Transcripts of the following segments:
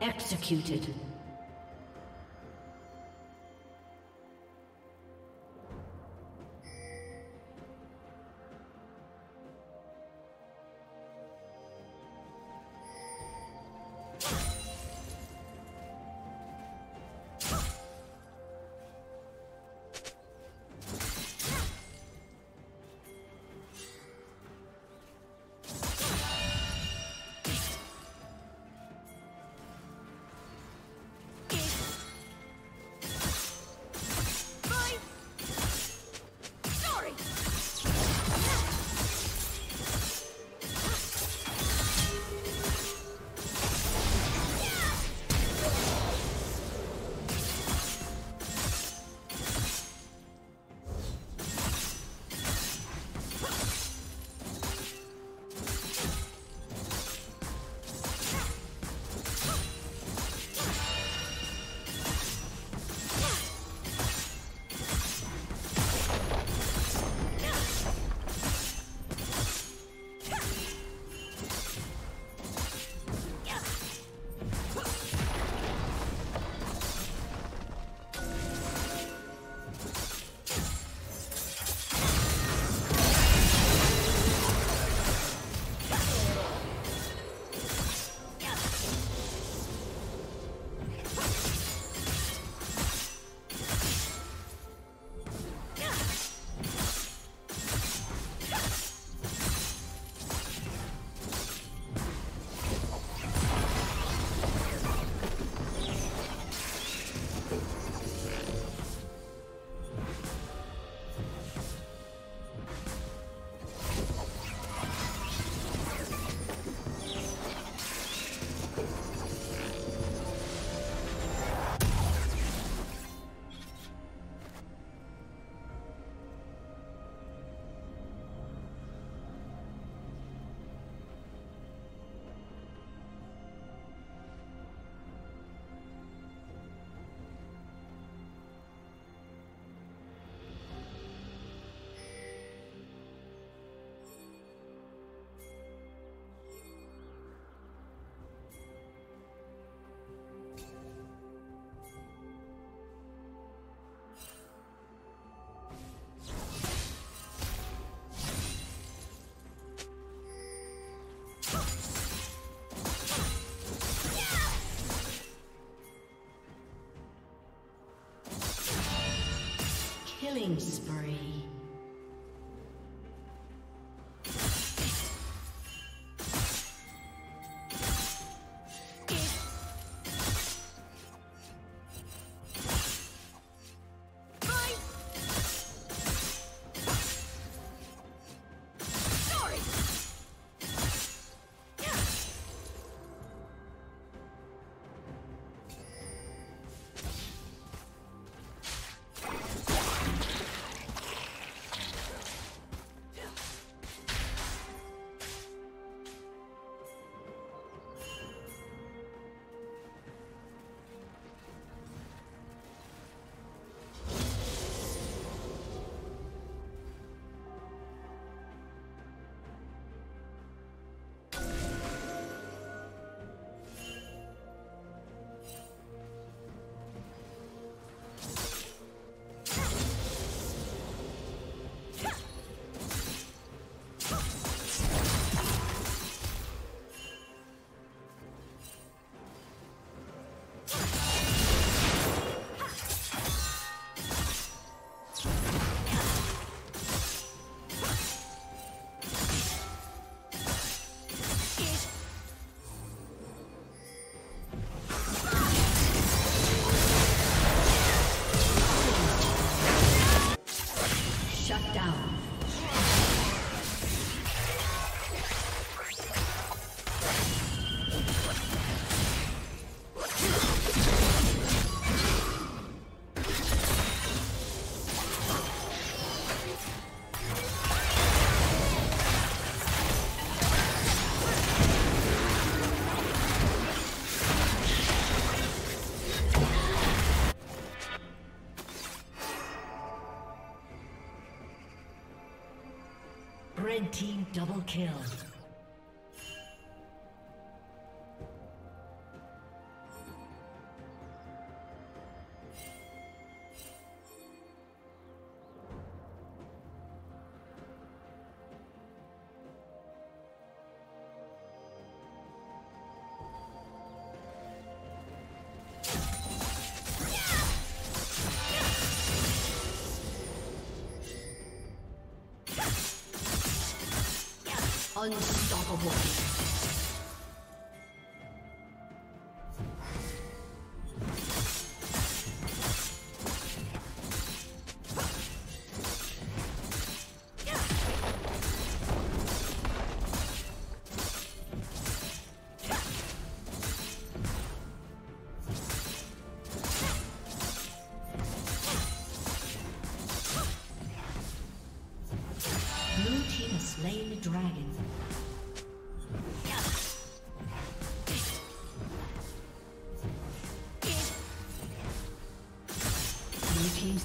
Executed. Killing spree. Red team double kill. Unstoppable.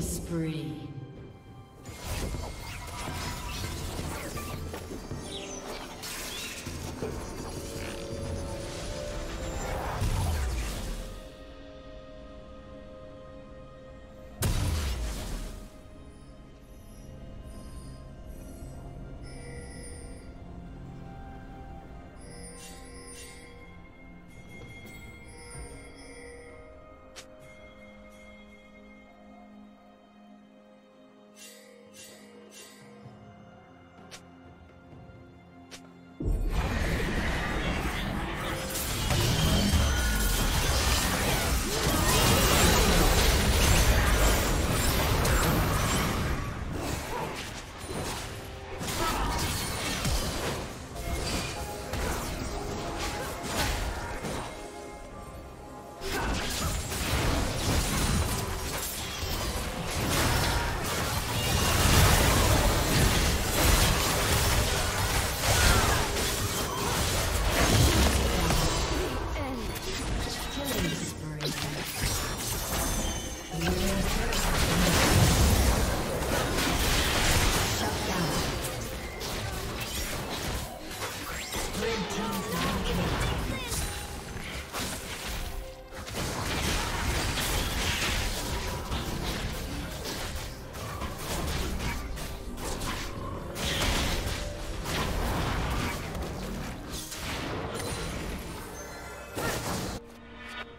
Spree.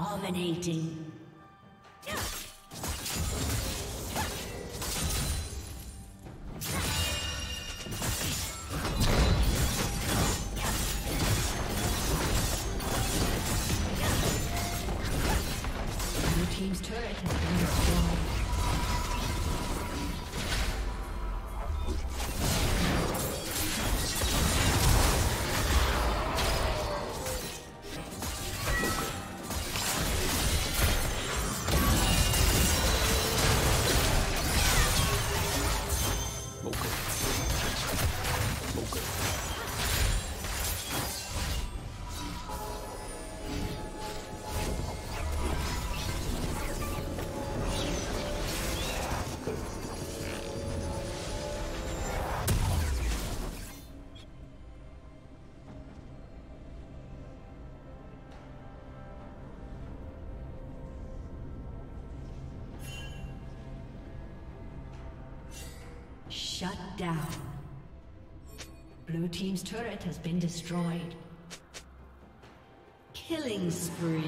Dominating. Shut down. Blue team's turret has been destroyed. Killing spree.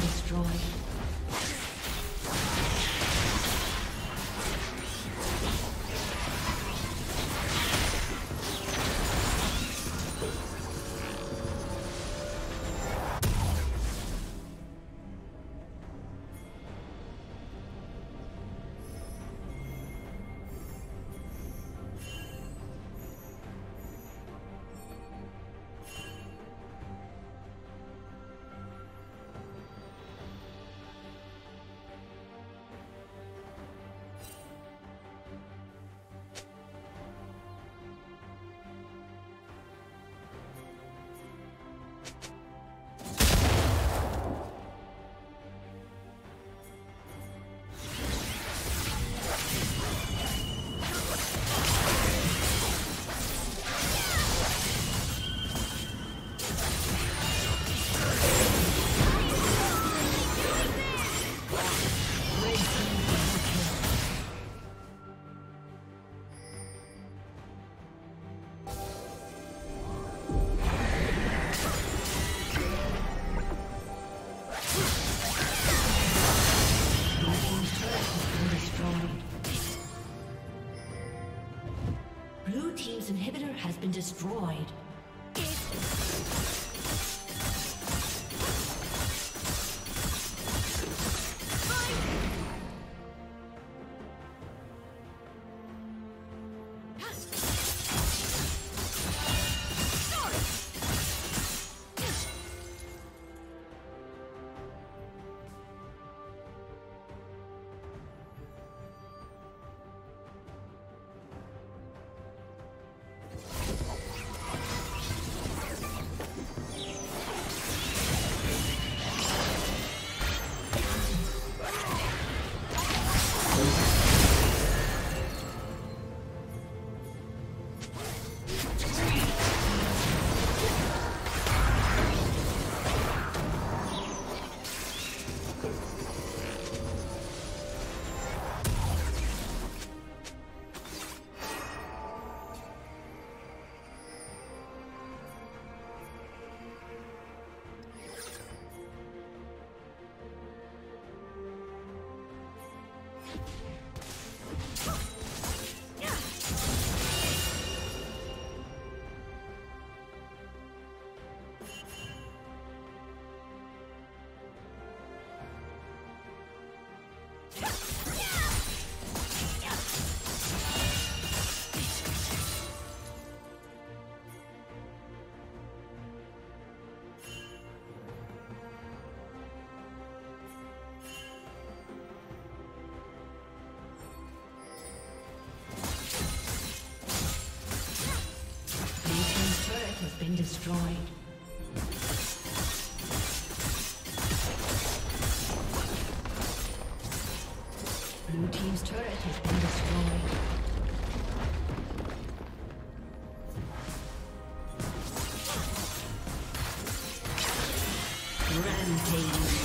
Destroyed. been destroyed. Blue team's turret has been destroyed. Rampage.